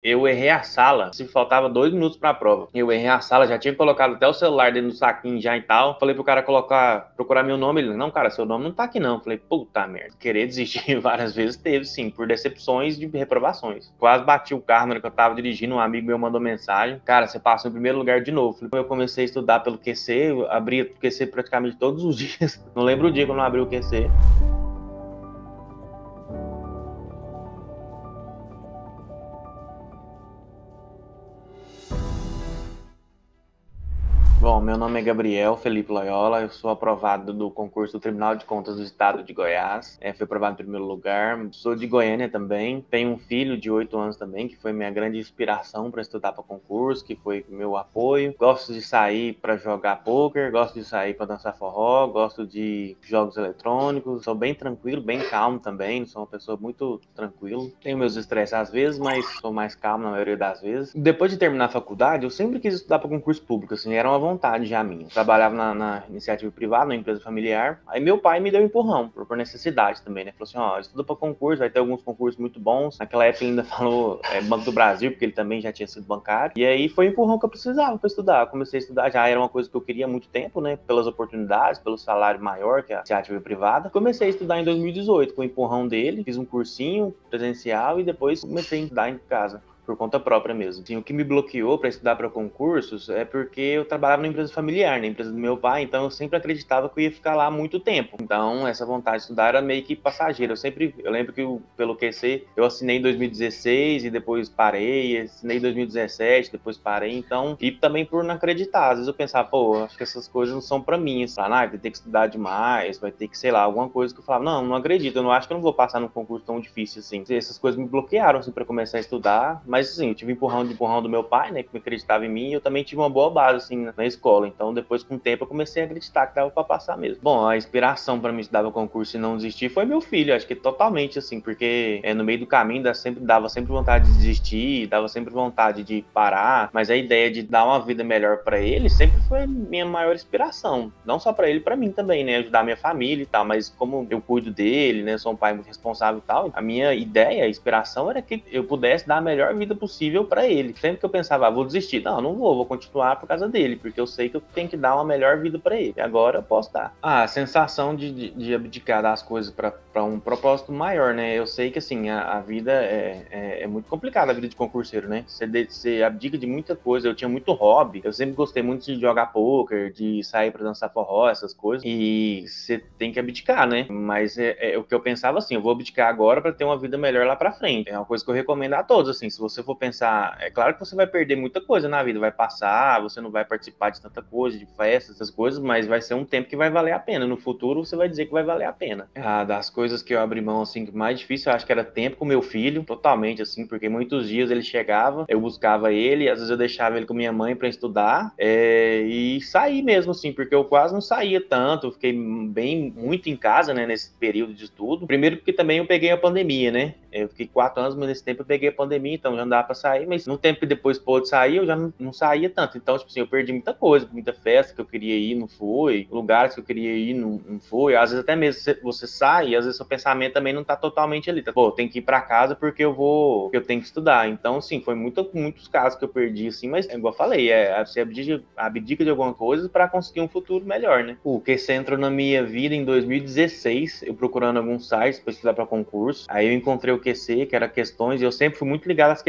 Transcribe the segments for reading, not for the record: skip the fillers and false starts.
Eu errei a sala, se faltava 2 minutos pra prova. Eu errei a sala, já tinha colocado até o celular dentro do saquinho já e tal. Falei pro cara procurar meu nome. Ele, não, cara, seu nome não tá aqui não. Falei, puta merda. Querer desistir várias vezes teve, sim, por decepções de reprovações. Quase bati o carro na hora que eu tava dirigindo, um amigo meu mandou mensagem. Cara, você passou em primeiro lugar de novo. Falei, eu comecei a estudar pelo QC, eu abri o QC praticamente todos os dias. Não lembro o dia que eu não abri o QC. Bom, meu nome é Gabriel Felipe Loiola, eu sou aprovado do concurso do Tribunal de Contas do Estado de Goiás, fui aprovado em primeiro lugar, sou de Goiânia também, tenho um filho de 8 anos também, que foi minha grande inspiração para estudar para concurso, que foi meu apoio, gosto de sair para jogar pôquer, gosto de sair para dançar forró, gosto de jogos eletrônicos, sou bem tranquilo, bem calmo também, sou uma pessoa muito tranquila, tenho meus estresses às vezes, mas sou mais calmo na maioria das vezes. Depois de terminar a faculdade, eu sempre quis estudar para concurso público, assim, era uma vontade já minha. Trabalhava na iniciativa privada, na empresa familiar. Aí meu pai me deu um empurrão, por necessidade também, né? Falou assim, ó, estuda pra concurso, vai ter alguns concursos muito bons. Naquela época ele ainda falou Banco do Brasil, porque ele também já tinha sido bancário. E aí foi o empurrão que eu precisava pra estudar. Eu comecei a estudar, já era uma coisa que eu queria há muito tempo, né? Pelas oportunidades, pelo salário maior que a iniciativa privada. Comecei a estudar em 2018, com o empurrão dele. Fiz um cursinho presencial e depois comecei a estudar em casa. Por conta própria mesmo. Assim, o que me bloqueou para estudar para concursos é porque eu trabalhava na empresa familiar, na empresa do meu pai, então eu sempre acreditava que eu ia ficar lá muito tempo. Então, essa vontade de estudar era meio que passageira. Eu lembro que pelo QC eu assinei em 2016 e depois parei, assinei em 2017, depois parei, então, e também por não acreditar. Às vezes eu pensava, pô, acho que essas coisas não são para mim. Falar, ah, vai ter que estudar demais, vai ter que, sei lá, alguma coisa que eu falava, não acredito, eu não acho que eu não vou passar num concurso tão difícil assim. Essas coisas me bloquearam, assim, para começar a estudar, mas assim, eu tive empurrão do meu pai, né, que me acreditava em mim, e eu também tive uma boa base, assim, na escola, então depois, com o tempo, eu comecei a acreditar que dava pra passar mesmo. Bom, a inspiração pra mim estudar o concurso e não desistir foi meu filho, acho que totalmente, assim, porque no meio do caminho dava sempre vontade de desistir, dava sempre vontade de parar, mas a ideia de dar uma vida melhor pra ele sempre foi minha maior inspiração, não só pra ele, pra mim também, né, ajudar a minha família e tal, mas como eu cuido dele, né, sou um pai muito responsável e tal, a minha ideia, a inspiração era que eu pudesse dar a melhor vida possível para ele. Sempre que eu pensava, vou desistir. Não vou continuar por causa dele, porque eu sei que eu tenho que dar uma melhor vida para ele. E agora eu posso dar. A sensação de abdicar das coisas para um propósito maior, né? Eu sei que, assim, a vida é muito complicada, a vida de concurseiro, né? Você abdica de muita coisa. Eu tinha muito hobby. Eu sempre gostei muito de jogar pôquer, de sair para dançar forró, essas coisas. E você tem que abdicar, né? Mas o que eu pensava, assim, eu vou abdicar agora para ter uma vida melhor lá para frente. É uma coisa que eu recomendo a todos, assim, se você for pensar, é claro que você vai perder muita coisa na vida, vai passar, você não vai participar de tanta coisa, de festas, essas coisas, mas vai ser um tempo que vai valer a pena. No futuro você vai dizer que vai valer a pena. Das coisas que eu abri mão, assim, que mais difícil, eu acho que era tempo com meu filho, totalmente, assim, porque muitos dias ele chegava, eu buscava ele, às vezes eu deixava ele com minha mãe pra estudar, e saí mesmo, assim, porque eu quase não saía tanto, eu fiquei muito em casa, né, nesse período de estudo. Primeiro porque também eu peguei a pandemia, né, eu fiquei 4 anos, mas nesse tempo eu peguei a pandemia, então já não dava pra sair, mas no tempo que depois pôde sair, eu já não saía tanto. Então, tipo assim, eu perdi muita coisa, muita festa que eu queria ir, não foi, lugares que eu queria ir, não foi. Às vezes até mesmo você sai, às vezes seu pensamento também não tá totalmente ali. Tá? Pô, eu tenho que ir pra casa porque eu tenho que estudar. Então, assim, foi muitos casos que eu perdi, assim, mas igual eu falei, você abdica de alguma coisa pra conseguir um futuro melhor, né? O QC entrou na minha vida em 2016, eu procurando alguns sites pra estudar pra concurso. Aí eu encontrei o QC, que era questões, e eu sempre fui muito ligado às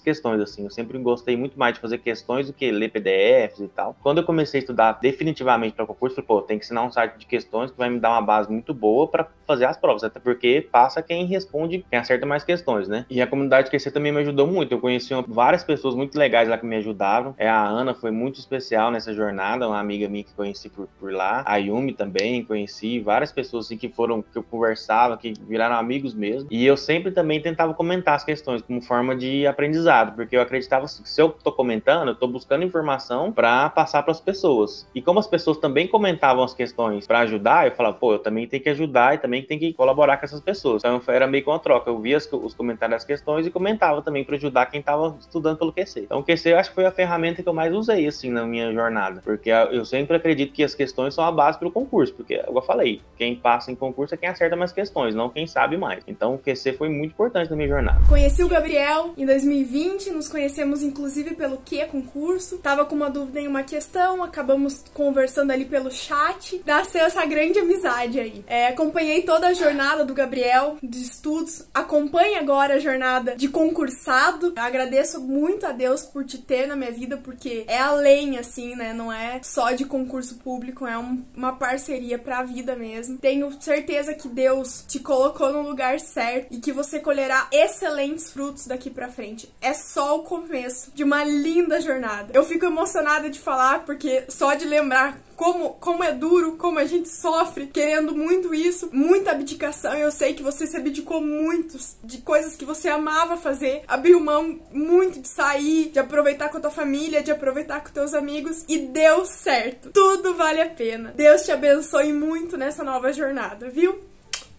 questões, assim, eu sempre gostei muito mais de fazer questões do que ler PDFs e tal. Quando eu comecei a estudar definitivamente para concurso, eu falei, pô, tem que ensinar um site de questões que vai me dar uma base muito boa para fazer as provas, até porque passa quem responde, quem acerta mais questões, né? E a comunidade QC também me ajudou muito, eu conheci várias pessoas muito legais lá que me ajudaram, a Ana foi muito especial nessa jornada, uma amiga minha que conheci por lá, a Yumi também conheci, várias pessoas assim que eu conversava, que viraram amigos mesmo, e eu sempre também tentava comentar as questões como forma de aprendizado, porque eu acreditava que se eu tô comentando, eu tô buscando informação para passar para as pessoas. E como as pessoas também comentavam as questões para ajudar, eu falava, pô, eu também tenho que ajudar e também tenho que colaborar com essas pessoas. Então era meio que uma troca. Eu via os comentários das questões e comentava também para ajudar quem tava estudando pelo QC. Então o QC eu acho que foi a ferramenta que eu mais usei, assim, na minha jornada, porque eu sempre acredito que as questões são a base pro concurso, porque, como eu falei, quem passa em concurso é quem acerta mais questões, não quem sabe mais. Então o QC foi muito importante na minha jornada. Conheci o Gabriel e Em 2020, nos conhecemos inclusive pelo Qconcurso. Tava com uma dúvida em uma questão, acabamos conversando ali pelo chat. Nasceu essa grande amizade aí. Acompanhei toda a jornada do Gabriel de estudos. Acompanhe agora a jornada de concursado. Eu agradeço muito a Deus por te ter na minha vida, porque é além, assim, né? Não é só de concurso público, é uma parceria pra vida mesmo. Tenho certeza que Deus te colocou no lugar certo e que você colherá excelentes frutos daqui pra frente. É só o começo de uma linda jornada. Eu fico emocionada de falar, porque só de lembrar como é duro, como a gente sofre querendo muito isso, muita abdicação. Eu sei que você se abdicou muito de coisas que você amava fazer, abriu mão muito de sair, de aproveitar com a tua família, de aproveitar com teus amigos, e deu certo. Tudo vale a pena. Deus te abençoe muito nessa nova jornada, viu?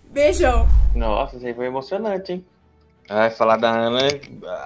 Beijão! Nossa, isso aí foi emocionante, hein? Ah, falar da Ana,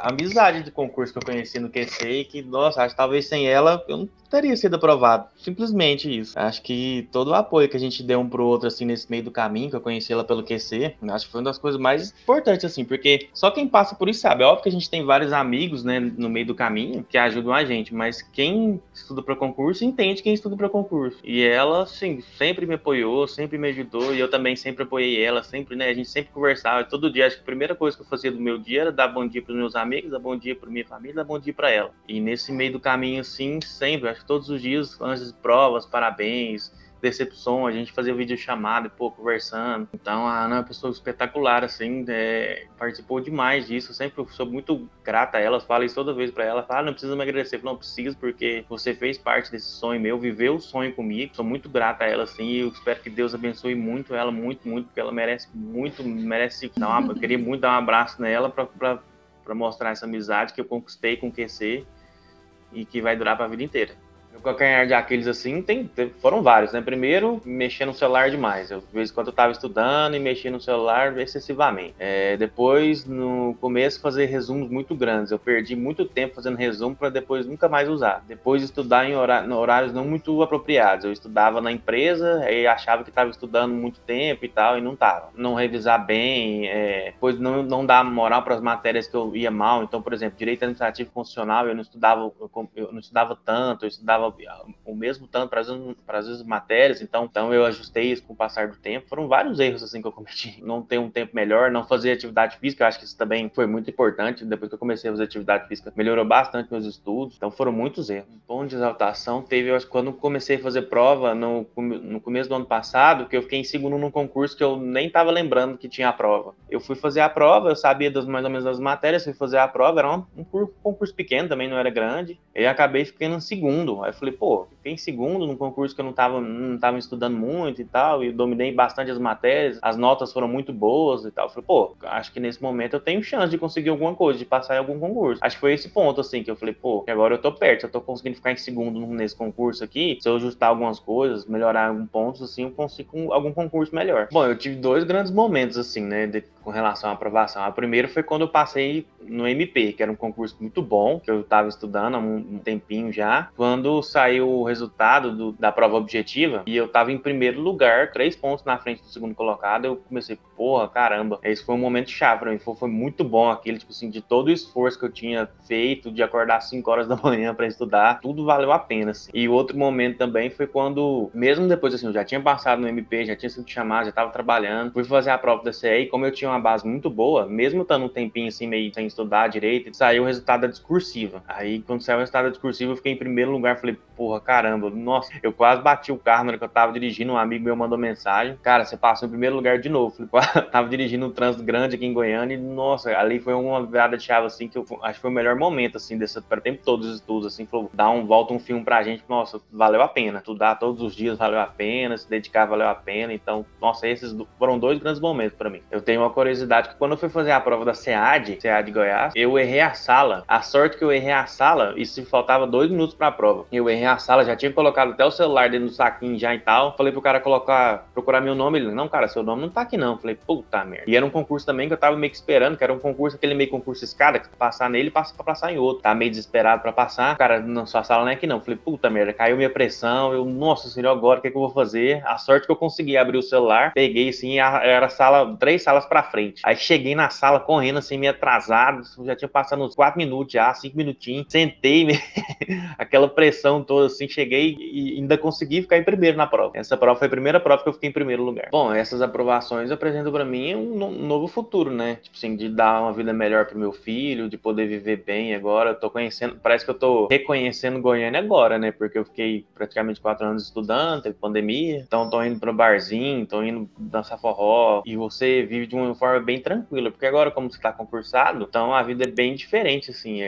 a amizade de concurso que eu conheci no QC, que, nossa, acho que talvez sem ela eu não teria sido aprovado. Simplesmente isso. Acho que todo o apoio que a gente deu um pro outro, assim, nesse meio do caminho, que eu conheci ela pelo QC, acho que foi uma das coisas mais importantes, assim, porque só quem passa por isso sabe. É óbvio que a gente tem vários amigos, né, no meio do caminho, que ajudam a gente, mas quem estuda pra concurso entende quem estuda pra concurso. E ela, assim, sempre me apoiou, sempre me ajudou, e eu também sempre apoiei ela, sempre, né, a gente sempre conversava, todo dia. Acho que a primeira coisa que eu fazia do meu dia era dar bom dia para os meus amigos, dar bom dia para minha família, dar bom dia para ela. E nesse meio do caminho, assim, sempre, acho que todos os dias, antes de provas, parabéns, decepções, a gente fazia videochamada e, pô, conversando. Então, a Ana é uma pessoa espetacular, assim, participou demais disso. Eu sempre sou muito grata a ela, falo isso toda vez pra ela. Fala, ah, não precisa me agradecer. Eu falo, não precisa, porque você fez parte desse sonho meu, viveu o sonho comigo. Sou muito grata a ela, assim, e eu espero que Deus abençoe muito ela, muito, muito, porque ela merece muito, merece. Eu queria muito dar um abraço nela pra mostrar essa amizade que eu conquistei com o QC e que vai durar pra vida inteira. Meu calcanhar de Aquiles, assim, foram vários, né? Primeiro, mexer no celular demais. De vez em quando eu tava estudando e mexia no celular excessivamente. Depois, no começo, fazer resumos muito grandes. Eu perdi muito tempo fazendo resumo para depois nunca mais usar. Depois, estudar em horários não muito apropriados. Eu estudava na empresa e achava que tava estudando muito tempo e tal, e não tava. Não revisar bem, depois não dar moral para as matérias que eu ia mal. Então, por exemplo, direito administrativo constitucional, eu não estudava tanto, eu estudava o mesmo tanto para as matérias, então eu ajustei isso com o passar do tempo. Foram vários erros, assim, que eu cometi. Não ter um tempo melhor, não fazer atividade física, eu acho que isso também foi muito importante. Depois que eu comecei a fazer atividade física, melhorou bastante meus estudos, então foram muitos erros. Um ponto de exaltação teve, eu acho, quando comecei a fazer prova no começo do ano passado, que eu fiquei em segundo num concurso que eu nem estava lembrando que tinha a prova. Eu fui fazer a prova, eu sabia mais ou menos das matérias, fui fazer a prova, era um concurso pequeno também, não era grande, e acabei ficando em segundo. Aí eu falei, pô, fiquei em segundo num concurso que eu não tava estudando muito e tal, e dominei bastante as matérias, as notas foram muito boas e tal. Eu falei, pô, acho que nesse momento eu tenho chance de conseguir alguma coisa, de passar em algum concurso. Acho que foi esse ponto, assim, que eu falei, pô, agora eu tô perto, eu tô conseguindo ficar em segundo nesse concurso aqui, se eu ajustar algumas coisas, melhorar alguns pontos, assim, eu consigo algum concurso melhor. Bom, eu tive dois grandes momentos, assim, né, com relação à aprovação. A primeira foi quando eu passei no MP, que era um concurso muito bom, que eu tava estudando há um tempinho já, quando saiu o resultado da prova objetiva e eu tava em primeiro lugar, 3 pontos na frente do segundo colocado. Eu comecei, porra, caramba, esse foi um momento chave pra mim, foi muito bom aquele, tipo assim, de todo o esforço que eu tinha feito, de acordar às 5 horas da manhã pra estudar, tudo valeu a pena, assim. E outro momento também foi quando, mesmo depois, assim, eu já tinha passado no MP, já tinha sido chamado, já tava trabalhando, fui fazer a prova da CE, e como eu tinha uma base muito boa, mesmo estando um tempinho, assim, meio sem estudar direito, saiu o resultado da discursiva. Aí, quando saiu o resultado da discursiva, eu fiquei em primeiro lugar, falei, porra, caramba, nossa, eu quase bati o carro na hora que eu tava dirigindo, um amigo meu mandou mensagem, cara, você passou em primeiro lugar de novo. Falei, tava dirigindo um trânsito grande aqui em Goiânia e, nossa, ali foi uma virada de chave, assim, que eu acho que foi o melhor momento, assim, desse tempo todo dos estudos, assim, falou, volta um filme pra gente, nossa, valeu a pena, estudar todos os dias valeu a pena, se dedicar valeu a pena, então, nossa, esses foram dois grandes momentos pra mim. Eu tenho uma curiosidade que quando eu fui fazer a prova da SEAD Goiás, eu errei a sala, a sorte que eu errei a sala, e se faltava 2 minutos pra prova, eu errei a sala, já tinha colocado até o celular dentro do saquinho já e tal. Falei pro cara procurar meu nome. Ele, não, cara, seu nome não tá aqui não. Falei, puta merda. E era um concurso também que eu tava meio que esperando, que era um concurso, aquele meio concurso escada, que passar nele, passa pra passar em outro. Tava meio desesperado pra passar. Cara, não, sua sala não é aqui não. Falei, puta merda, caiu minha pressão. Eu, nossa senhora, agora o que é que eu vou fazer? A sorte que eu consegui abrir o celular, peguei assim, era 3 salas pra frente. Aí cheguei na sala correndo assim, meio atrasado. parado, já tinha passado uns 4 minutos já, 5 minutinhos, sentei, aquela pressão toda assim, cheguei e ainda consegui ficar em primeiro na prova. Essa prova foi a primeira prova que eu fiquei em primeiro lugar. Bom, essas aprovações apresentam pra mim um novo futuro, né? Tipo assim, de dar uma vida melhor pro meu filho, de poder viver bem agora. Eu tô conhecendo, parece que eu tô reconhecendo Goiânia agora, né? Porque eu fiquei praticamente 4 anos estudando, teve pandemia, então tô indo pro barzinho, tô indo dançar forró, e você vive de uma forma bem tranquila, porque agora como você tá concursado, então a vida é bem diferente, assim,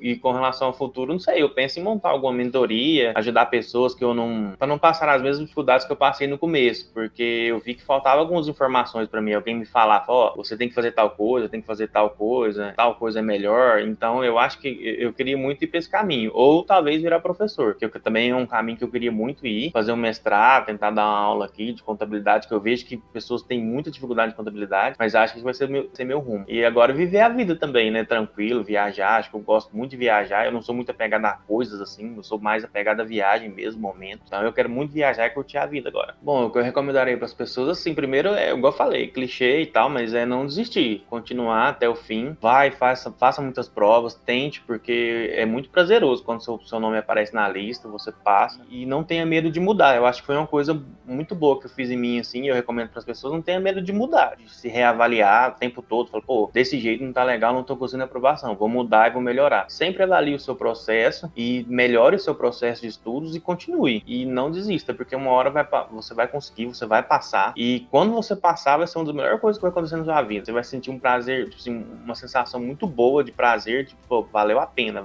e com relação ao futuro, não sei, eu penso em montar alguma mentoria, ajudar pessoas que eu não, pra não passar as mesmas dificuldades que eu passei no começo, porque eu vi que faltava algumas informações pra mim, alguém me falava, ó, você tem que fazer tal coisa, tem que fazer tal coisa é melhor, então eu acho que eu queria muito ir pra esse caminho, ou talvez virar professor, que também é um caminho que eu queria muito ir, fazer um mestrado, tentar dar uma aula aqui de contabilidade, que eu vejo que pessoas têm muita dificuldade de contabilidade, mas acho que vai ser meu rumo. E agora viver a vida também, né, tranquilo, viajar, acho que eu gosto muito de viajar, eu não sou muito apegado a coisas assim, eu sou mais apegado à viagem mesmo, momento, então eu quero muito viajar e curtir a vida agora. Bom, o que eu recomendaria para as pessoas, assim, primeiro, igual eu falei, clichê e tal, mas é não desistir, continuar até o fim, vai, faça muitas provas, tente, porque é muito prazeroso quando seu nome aparece na lista, você passa, e não tenha medo de mudar, eu acho que foi uma coisa muito boa que eu fiz em mim, assim, eu recomendo para as pessoas, não tenha medo de mudar, de se reavaliar o tempo todo, falar, pô, desse jeito não tá legal, não tô conseguindo aprovação, vou mudar e vou melhorar. Sempre avalie o seu processo e melhore o seu processo de estudos e continue, e não desista, porque uma hora você vai conseguir, você vai passar, e quando você passar vai ser uma das melhores coisas que vai acontecer na sua vida, você vai sentir um prazer, tipo assim, uma sensação muito boa de prazer, tipo, pô, valeu a pena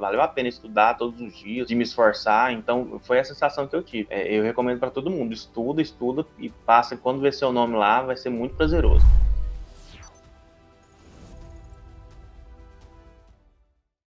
estudar todos os dias, de me esforçar, então foi a sensação que eu tive. Eu recomendo pra todo mundo, estuda e passa, quando vê seu nome lá, vai ser muito prazeroso.